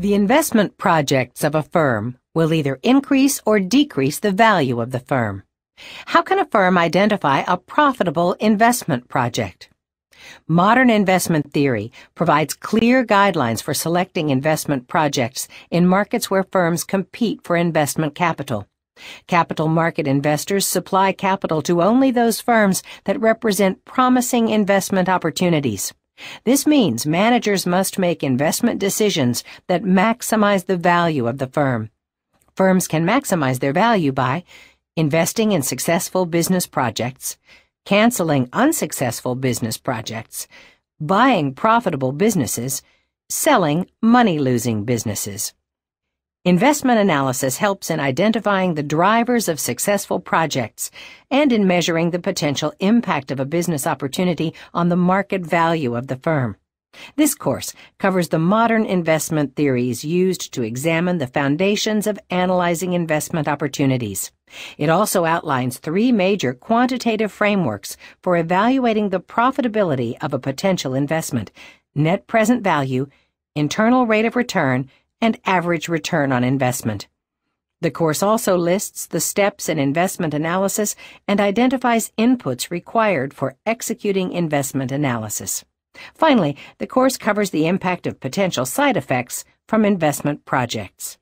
The investment projects of a firm will either increase or decrease the value of the firm. How can a firm identify a profitable investment project? Modern investment theory provides clear guidelines for selecting investment projects in markets where firms compete for investment capital. Capital market investors supply capital to only those firms that represent promising investment opportunities. This means managers must make investment decisions that maximize the value of the firm. Firms can maximize their value by investing in successful business projects, canceling unsuccessful business projects, buying profitable businesses, selling money-losing businesses. Investment analysis helps in identifying the drivers of successful projects and in measuring the potential impact of a business opportunity on the market value of the firm. This course covers the modern investment theories used to examine the foundations of analyzing investment opportunities. It also outlines three major quantitative frameworks for evaluating the profitability of a potential investment: net present value, internal rate of return, and average return on investment. The course also lists the steps in investment analysis and identifies inputs required for executing investment analysis. Finally, the course covers the impact of potential side effects from investment projects.